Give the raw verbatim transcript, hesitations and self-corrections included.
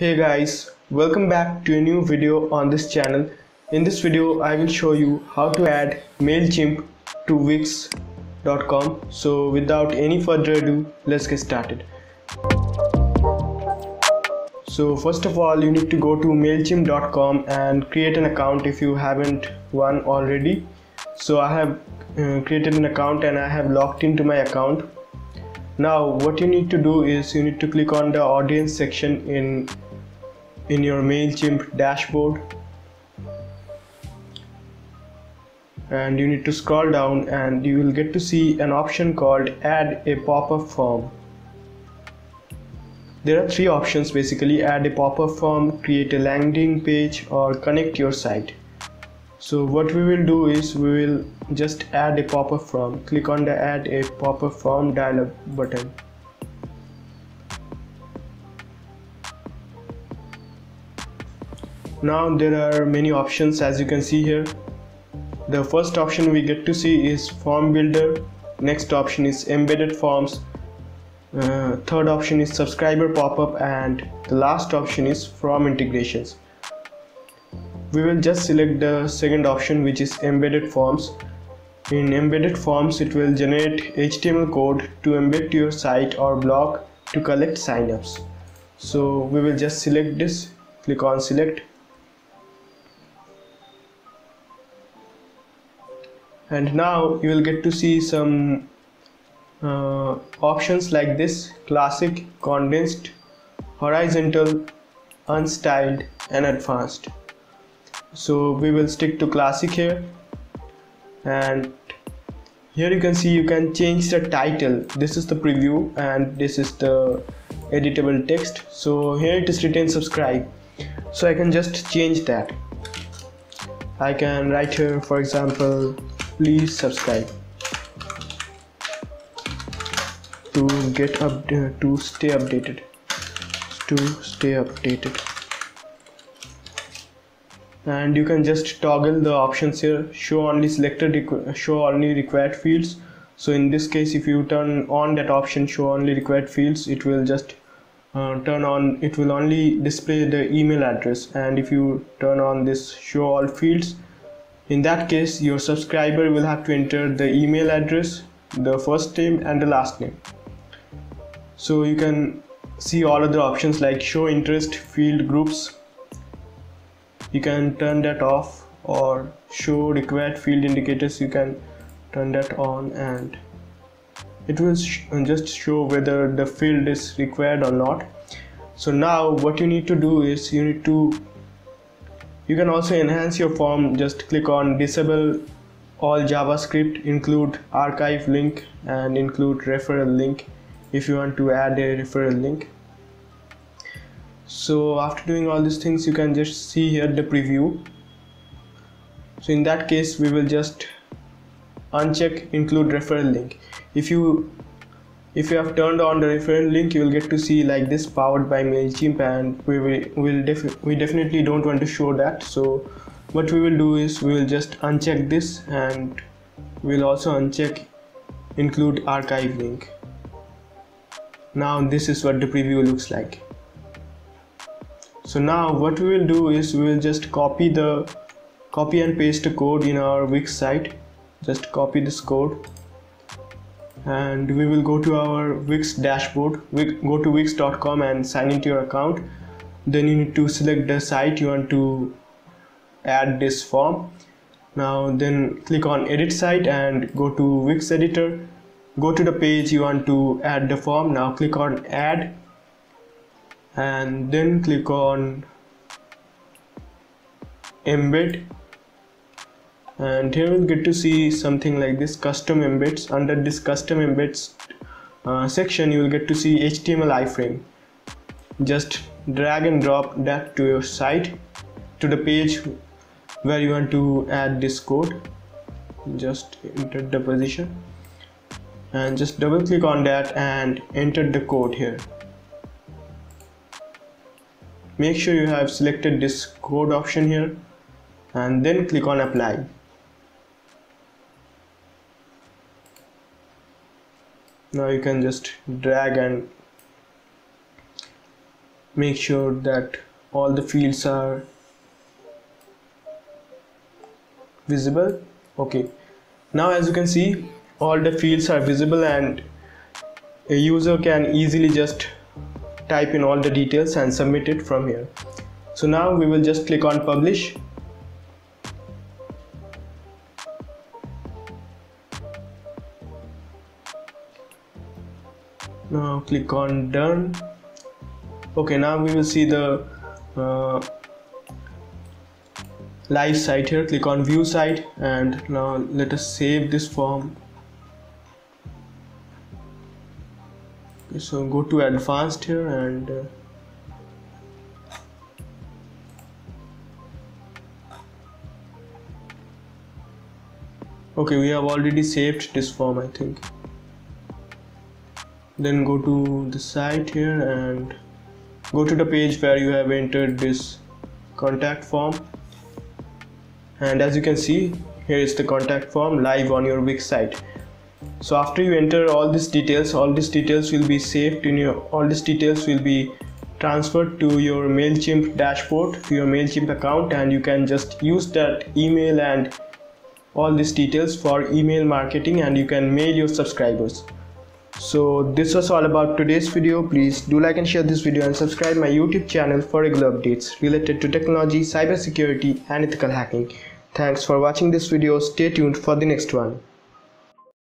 Hey guys, welcome back to a new video on this channel. In this video I will show you how to add MailChimp to Wix dot com. So without any further ado, let's get started. So first of all, you need to go to MailChimp dot com and create an account if you haven't one already. So I have uh, created an account and I have logged into my account. Now what you need to do is you need to click on the audience section in in your MailChimp dashboard, and you need to scroll down and you will get to see an option called add a pop-up form. There are three options basically: add a pop-up form, create a landing page, or connect your site. So what we will do is we will just add a pop-up form. Click on the add a pop-up form dialog button. Now there are many options, as you can see here. The first option we get to see is form builder. Next option is embedded forms. Uh, third option is subscriber pop-up, and the last option is form integrations. We will just select the second option, which is embedded forms. In embedded forms, it will generate H T M L code to embed to your site or blog to collect signups. So we will just select this, click on select, and now you will get to see some uh, options like this: classic, condensed, horizontal, unstyled, and advanced. So we will stick to classic here, and here you can see you can change the title. This is the preview and this is the editable text. So here it is written subscribe, so I can just change that. I can write here, for example, please subscribe to get up to stay updated to stay updated and you can just toggle the options here. Show only selected, show only required fields. So in this case, if you turn on that option, show only required fields, it will just uh, turn on, it will only display the email address. And if you turn on this show all fields, in that case your subscriber will have to enter the email address, the first name and the last name. So you can see all other options like show interest, field groups. You can turn that off, or show required field indicators, you can turn that on, and it will sh just show whether the field is required or not. So now what you need to do is you need to you can also enhance your form. Just click on disable all JavaScript, include archive link, and include referral link if you want to add a referral link. So after doing all these things, you can just see here the preview. So in that case, we will just uncheck include referral link. If you if you have turned on the referral link, you will get to see like this, powered by MailChimp, and we will we'll def we definitely don't want to show that. So what we will do is we will just uncheck this, and we'll also uncheck include archive link. Now this is what the preview looks like. So now what we will do is we will just copy the copy and paste the code in our Wix site. Just copy this code, and we will go to our Wix dashboard. We go to Wix dot com and sign into your account. Then you need to select the site you want to add this form. Now then click on edit site and go to Wix editor. Go to the page you want to add the form. Now click on add, and then click on embed, and here we'll get to see something like this, custom embeds. Under this custom embeds uh, section, you will get to see H T M L iframe. Just drag and drop that to your site, to the page where you want to add this code. Just enter the position and just double click on that and enter the code here. Make sure you have selected this code option here, and then click on apply. Now you can just drag and make sure that all the fields are visible. Okay, now as you can see, all the fields are visible and a user can easily just type in all the details and submit it from here. So now we will just click on publish. Now click on done. Okay, now we will see the uh, live site here. Click on view site, and now let us save this form. Okay, so go to advanced here and uh, okay, we have already saved this form, I think. Then go to the site here and go to the page where you have entered this contact form, and as you can see, here is the contact form live on your Wix site. So after you enter all these details, all these details will be saved in your, all these details will be transferred to your MailChimp dashboard, to your MailChimp account, and you can just use that email and all these details for email marketing, and you can mail your subscribers. So this was all about today's video. Please do like and share this video and subscribe my YouTube channel for regular updates related to technology, cybersecurity and ethical hacking. Thanks for watching this video. Stay tuned for the next one.